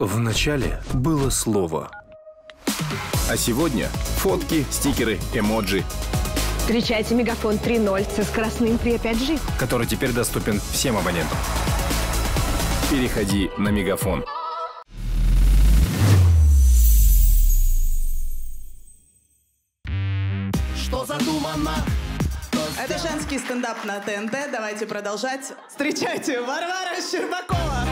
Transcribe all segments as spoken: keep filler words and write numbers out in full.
Вначале было слово. А сегодня фотки, стикеры, эмоджи. Встречайте Мегафон три ноль со скоростным при пять джи, который теперь доступен всем абонентам. Переходи на Мегафон. Что задумано? Это женский стендап на Т Н Т. Давайте продолжать. Встречайте, Варвара Щербакова.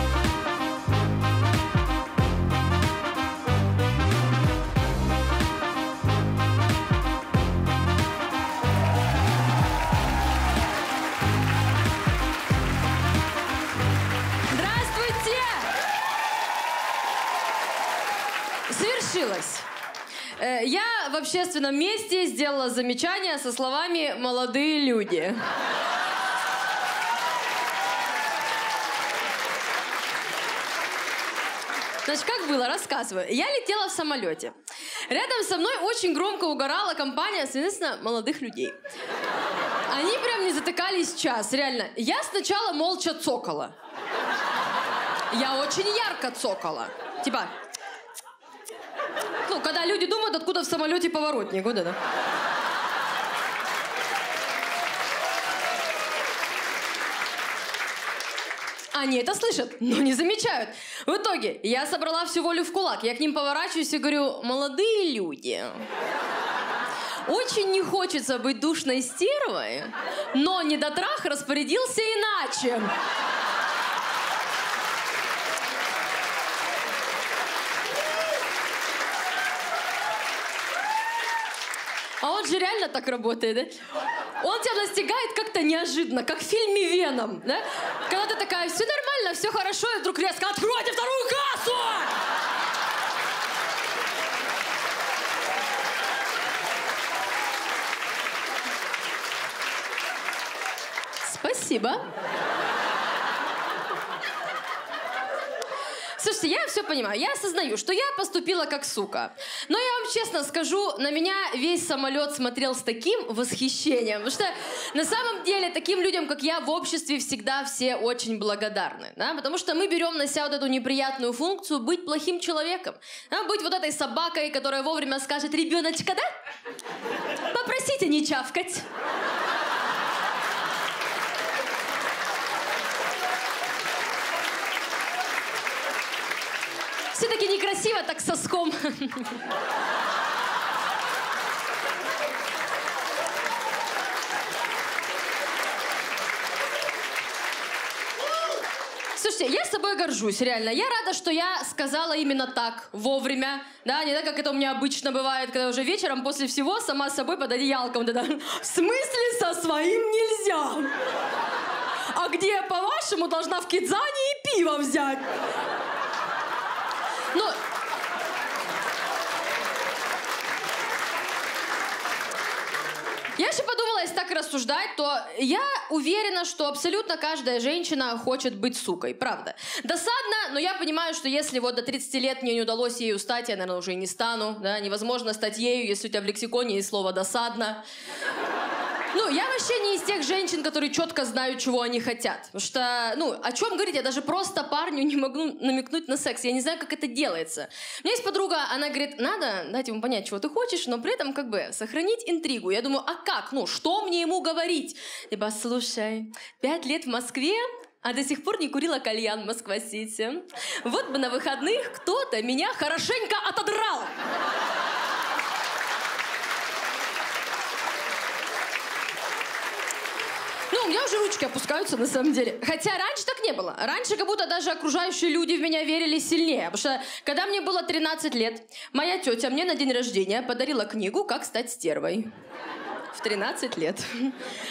Я в общественном месте сделала замечание со словами «молодые люди». Значит, как было, рассказываю. Я летела в самолете. Рядом со мной очень громко угорала компания, соответственно, молодых людей. Они прям не затыкались час, реально. Я сначала молча цокала. Я очень ярко цокала. Типа... Ну, когда люди думают, откуда в самолете поворотник, вот это. Они это слышат, но не замечают. В итоге я собрала всю волю в кулак. Я к ним поворачиваюсь и говорю: молодые люди, очень не хочется быть душной стервой, но недотрах распорядился иначе. А он же реально так работает, да? Он тебя настигает как-то неожиданно, как в фильме «Веном», да? Когда ты такая, все нормально, все хорошо, и вдруг резко: откройте вторую кассу! Спасибо. Слушайте, я все понимаю, я осознаю, что я поступила как сука. Но я вам честно скажу, на меня весь самолет смотрел с таким восхищением. Потому что на самом деле таким людям, как я, в обществе всегда все очень благодарны. Да? Потому что мы берем на себя вот эту неприятную функцию быть плохим человеком. Да? Быть вот этой собакой, которая вовремя скажет: ребеночка, да? Попросите не чавкать. Все-таки некрасиво так соском. Слушайте, я с собой горжусь, реально. Я рада, что я сказала именно так, вовремя. Да, не так, как это у меня обычно бывает, когда уже вечером после всего сама с собой под одеялком. Вот это, в смысле со своим нельзя? А где я, по-вашему, должна в Кидзане и пиво взять? Ну, я еще подумала, если так рассуждать, то я уверена, что абсолютно каждая женщина хочет быть сукой, правда. Досадно, но я понимаю, что если вот до тридцати лет мне не удалось ею стать, я, наверное, уже и не стану, да, невозможно стать ею, если у тебя в лексиконе есть слово «досадно». Ну, я вообще не из тех женщин, которые четко знают, чего они хотят. Потому что, ну, о чем говорить, я даже просто парню не могу намекнуть на секс. Я не знаю, как это делается. У меня есть подруга, она говорит: надо дать ему понять, чего ты хочешь, но при этом как бы сохранить интригу. Я думаю: а как? Ну, что мне ему говорить? Либо: слушай, пять лет в Москве, а до сих пор не курила кальян в Москва-Сити. Вот бы на выходных кто-то меня хорошенько отодрал. Ну, у меня уже ручки опускаются, на самом деле. Хотя раньше так не было. Раньше как будто даже окружающие люди в меня верили сильнее. Потому что, когда мне было тринадцать лет, моя тетя мне на день рождения подарила книгу «Как стать стервой». В тринадцать лет.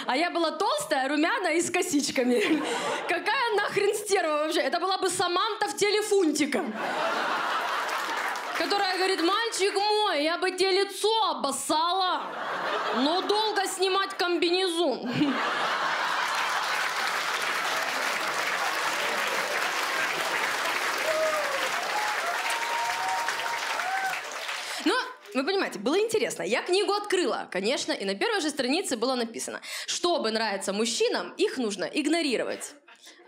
А я была толстая, румяная и с косичками. Какая нахрен стерва вообще? Это была бы Саманта в теле Фунтика. Которая говорит: мальчик мой, я бы тебе лицо обоссала, но долго снимать комбинезон. Вы понимаете, было интересно. Я книгу открыла, конечно, и на первой же странице было написано: чтобы нравиться мужчинам, их нужно игнорировать.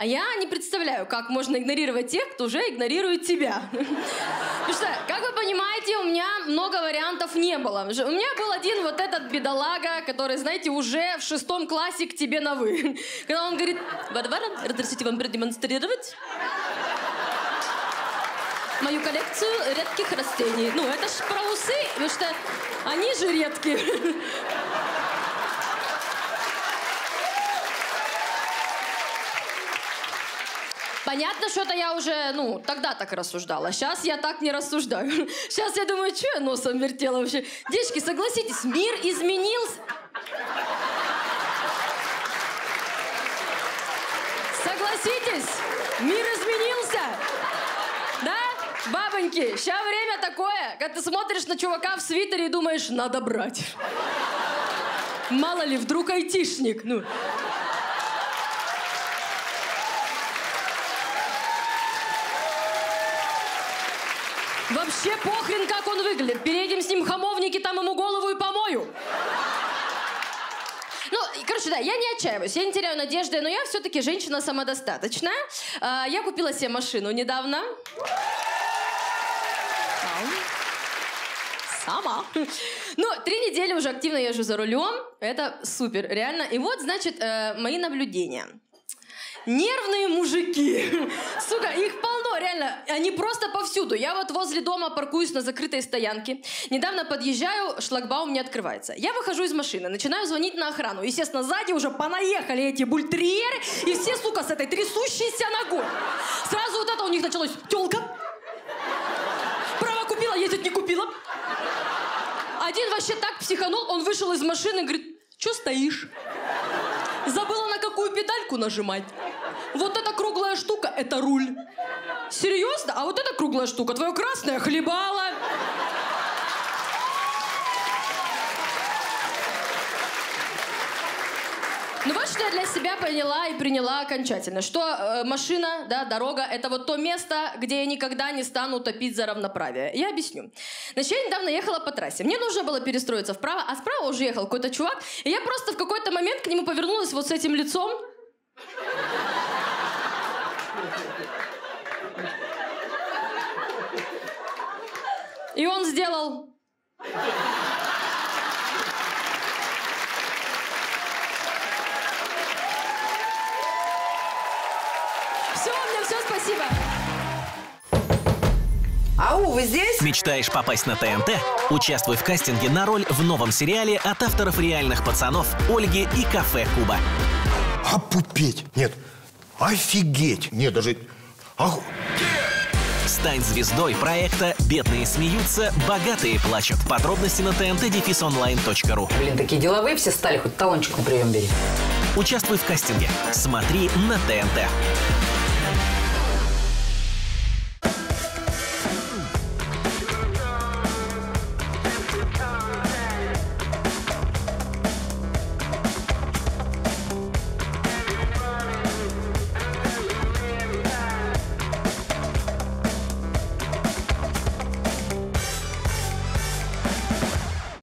А я не представляю, как можно игнорировать тех, кто уже игнорирует тебя. Потому что, как вы понимаете, у меня много вариантов не было. У меня был один вот этот бедолага, который, знаете, уже в шестом классе к тебе на «вы». Когда он говорит: «Варвара, разрешите вам продемонстрировать мою коллекцию редких растений». Ну, это ж про усы, потому что они же редкие. Понятно, что-то я уже, ну, тогда так рассуждала. Сейчас я так не рассуждаю. Сейчас я думаю, что я носом вертела вообще? Девочки, согласитесь, мир изменился. Согласитесь, мир изменился. Да, бабоньки, сейчас время такое, когда ты смотришь на чувака в свитере и думаешь: надо брать. Мало ли, вдруг айтишник, ну... Вообще похрен, как он выглядит. Переедем с ним хамовники, там ему голову и помою. Ну, короче, да, я не отчаиваюсь, я не теряю надежды, но я все-таки женщина самодостаточная. А, я купила себе машину недавно. Сама. Ну, три недели уже активно езжу за рулем. Это супер, реально. И вот, значит, э, мои наблюдения. Нервные мужики. Сука, их полно, реально. Они просто повсюду. Я вот возле дома паркуюсь на закрытой стоянке. Недавно подъезжаю, шлагбаум не открывается. Я выхожу из машины, начинаю звонить на охрану. Естественно, сзади уже понаехали эти бультерьеры. И все, сука, с этой трясущейся ногой. Сразу вот это у них началось. Тёлка. Право купила, ездить не купила. Один вообще так психанул, он вышел из машины и говорит: чё стоишь? Забыла, на какую педальку нажимать. Вот эта круглая штука — это руль. Серьезно? А вот эта круглая штука — твое красное хлебало. Ну вот что я для себя поняла и приняла окончательно, что э, машина, да, дорога — это вот то место, где я никогда не стану топить за равноправие. Я объясню. Значит, я недавно ехала по трассе. Мне нужно было перестроиться вправо, а справа уже ехал какой-то чувак, и я просто в какой-то момент к нему повернулась вот с этим лицом. И он сделал... Спасибо. Ау, вы здесь? Мечтаешь попасть на Т Н Т? Участвуй в кастинге на роль в новом сериале от авторов «Реальных пацанов» Ольги и «Кафе Куба». Опупеть! Нет, офигеть! Нет, даже... Оху... Стань звездой проекта «Бедные смеются, богатые плачут». Подробности на тэ эн тэ дефис онлайн точка ру. Блин, такие деловые все стали, хоть талончик на прием бери. Участвуй в кастинге. Смотри на Т Н Т.